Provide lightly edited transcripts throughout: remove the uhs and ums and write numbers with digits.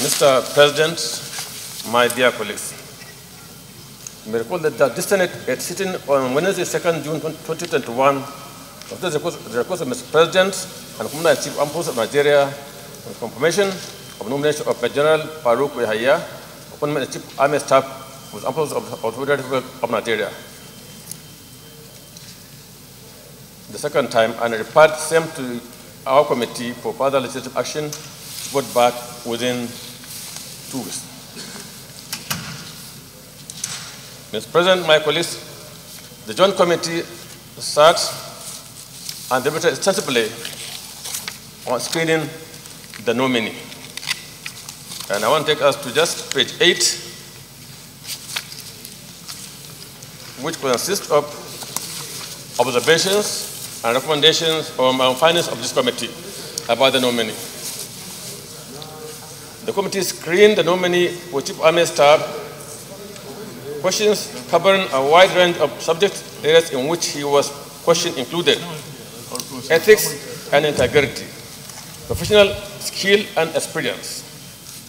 Mr. President, my dear colleagues, you may recall that the Senate at sitting on Wednesday, 2nd June 2021, of the request of Mr. President and Commander in Chief Armed Forces of Nigeria, on confirmation of nomination of General Farouk Yahaya, appointment as Chief Army Staff with Armed Forces of the Republic of Nigeria. The second time, and referred same to our committee for further legislative action, brought back within 2 weeks. Mr. President, my colleagues, the Joint Committee sat and debated extensively on screening the nominee. And I want to take us to just page 8, which consists of observations and recommendations from our findings of this committee about the nominee. The committee screened the nominee for Chief Army Staff, questions covering a wide range of subject areas in which he was questioned included ethics and integrity, professional skill and experience,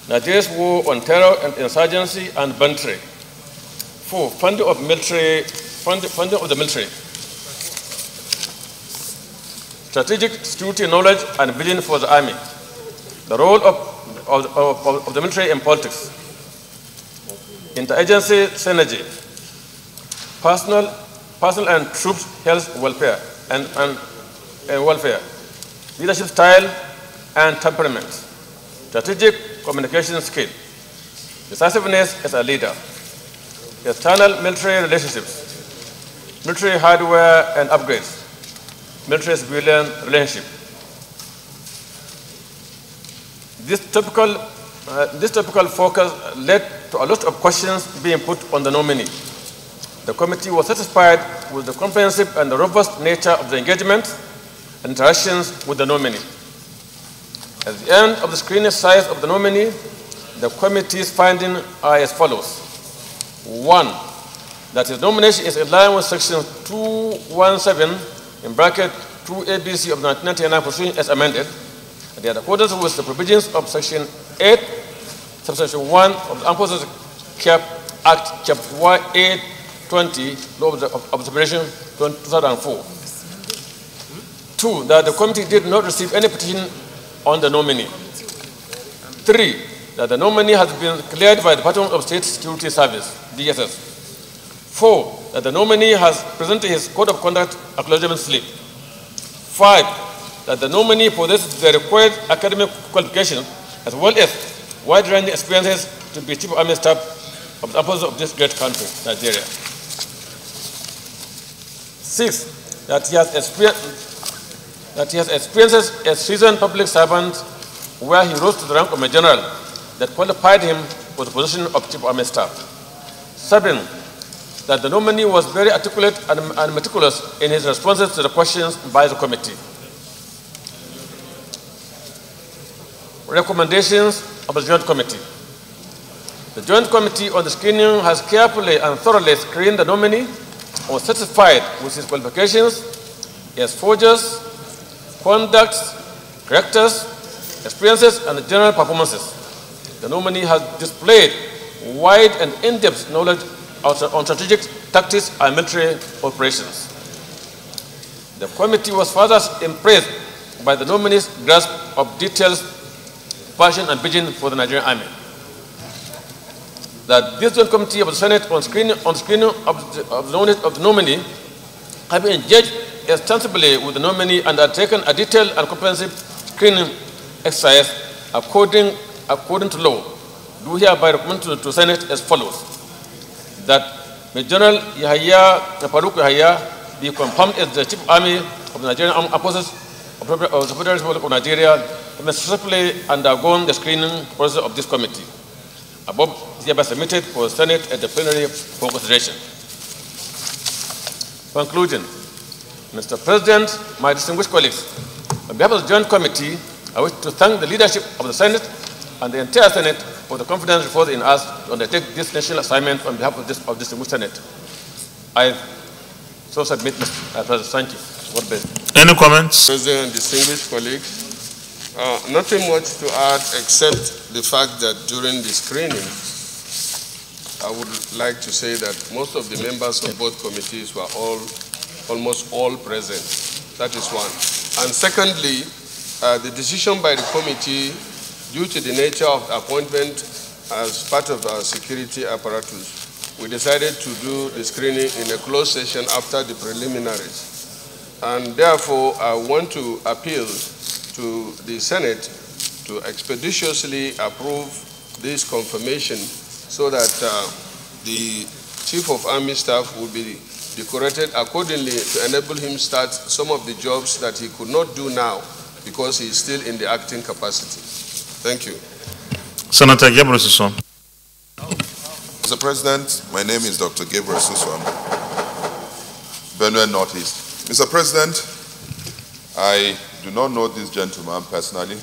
Nigeria's war on terror and insurgency and bantry, 4. Funding of the military, strategic security knowledge and vision for the army, the role of the military and politics, interagency synergy, personal and troops health welfare and welfare, leadership style and temperament, strategic communication skill, decisiveness as a leader, external military relationships, military hardware and upgrades, military-civilian relationship. This topical focus led to a lot of questions being put on the nominee. The committee was satisfied with the comprehensive and the robust nature of the engagement and interactions with the nominee. At the end of the screening size of the nominee, the committee's findings are as follows. 1, that his nomination is in line with section 217 (2ABC) of 1999 proceeding as amended, and in accordance with the provisions of Section 8, Subsection 1 of the Armed Forces CAP Act, Chapter 820, Law of Separation 2004. 2, that the committee did not receive any petition on the nominee. 3, that the nominee has been cleared by the Department of State Security Service, DSS. 4, that the nominee has presented his code of conduct acknowledgement slip. 5, that the nominee possesses the required academic qualifications as well as wide-ranging experiences to be Chief of Army Staff of the Armed Forces of this great country, Nigeria. 6, that he has experiences as seasoned public servant where he rose to the rank of a general that qualified him for the position of Chief of Army Staff. 7, that the nominee was very articulate and meticulous in his responses to the questions by the committee. Recommendations of the Joint Committee. The Joint Committee on the Screening has carefully and thoroughly screened the nominee and was satisfied with his qualifications, his forges, conducts, characters, experiences, and general performances. The nominee has displayed wide and in-depth knowledge on strategic tactics and military operations. The committee was further impressed by the nominee's grasp of details, passion and vision for the Nigerian Army. That this Joint Committee of the Senate on screening of the nominee have engaged extensively with the nominee and undertaken a detailed and comprehensive screening exercise according to law, do hereby recommend to the Senate as follows. That General Farouk Yahaya be confirmed as the Chief of Army of the Nigerian Armed Forces of the Federal Republic of Nigeria, has successfully undergone the screening process of this committee. Above is hereby submitted for the Senate at the plenary for consideration. Conclusion. Mr. President, my distinguished colleagues, on behalf of the Joint Committee, I wish to thank the leadership of the Senate and the entire Senate for the confidence reposed in us to undertake this national assignment on behalf of this Senate. I so submit, Mr. President. Thank you. Any comments? President, distinguished colleagues, nothing much to add except the fact that during the screening, I would like to say that most of the members of both committees were almost all present. That is one. And secondly, the decision by the committee, due to the nature of the appointment as part of our security apparatus, we decided to do the screening in a closed session after the preliminaries. And therefore, I want to appeal to the Senate to expeditiously approve this confirmation so that the Chief of Army Staff will be decorated accordingly to enable him to start some of the jobs that he could not do now because he is still in the acting capacity. Thank you. Senator Gabriel Suswam. Mr. President, my name is Dr. Gabriel Suswam, Benue Northeast. Mr. President, I do not know this gentleman personally,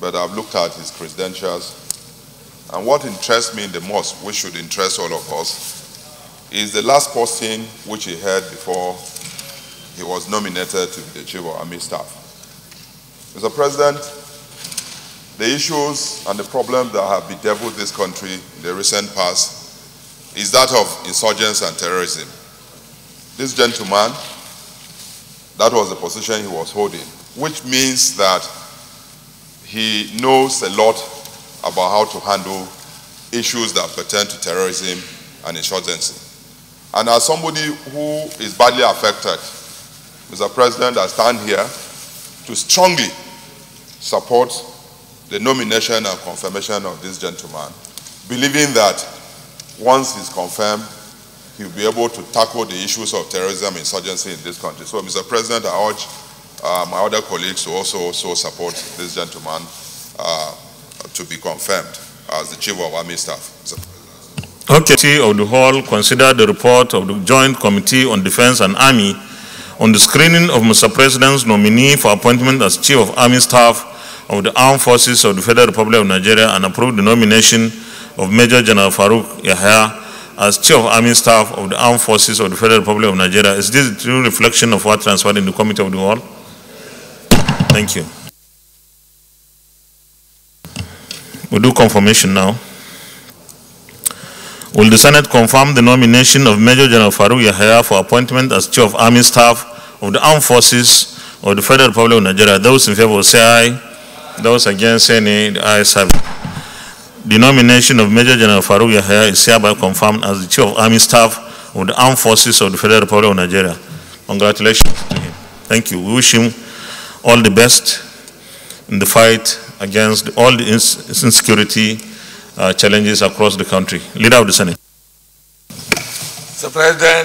but I've looked at his credentials. And what interests me the most, which should interest all of us, is the last posting which he had before he was nominated to be the Chief of Army Staff. Mr. President, the issues and the problems that have bedeviled this country in the recent past is that of insurgents and terrorism. This gentleman, that was the position he was holding, which means that he knows a lot about how to handle issues that pertain to terrorism and insurgency. And as somebody who is badly affected, Mr. President, I stand here to strongly support the nomination and confirmation of this gentleman, believing that once he's confirmed, he'll be able to tackle the issues of terrorism and insurgency in this country. So, Mr. President, I urge my other colleagues to also support this gentleman to be confirmed as the Chief of Army Staff. Okay. Of the Hall, consider the report of the Joint Committee on Defense and Army on the screening of Mr. President's nominee for appointment as Chief of Army Staff of the Armed Forces of the Federal Republic of Nigeria and approve the nomination of Major General Farouk Yahaya as Chief of Army Staff of the Armed Forces of the Federal Republic of Nigeria. Is this a true reflection of what transpired in the Committee of the Hall? Thank you. We'll do confirmation now. Will the Senate confirm the nomination of Major General Farouk Yahaya for appointment as Chief of Army Staff of the Armed Forces of the Federal Republic of Nigeria? Those in favor say aye. Those against say nay. The ayes have it. The nomination of Major General Farouk Yahaya is hereby confirmed as the Chief of Army Staff of the Armed Forces of the Federal Republic of Nigeria. Congratulations to him. Thank you. We wish him all the best in the fight against all the insecurity challenges across the country. Leader of the Senate. Mr. President,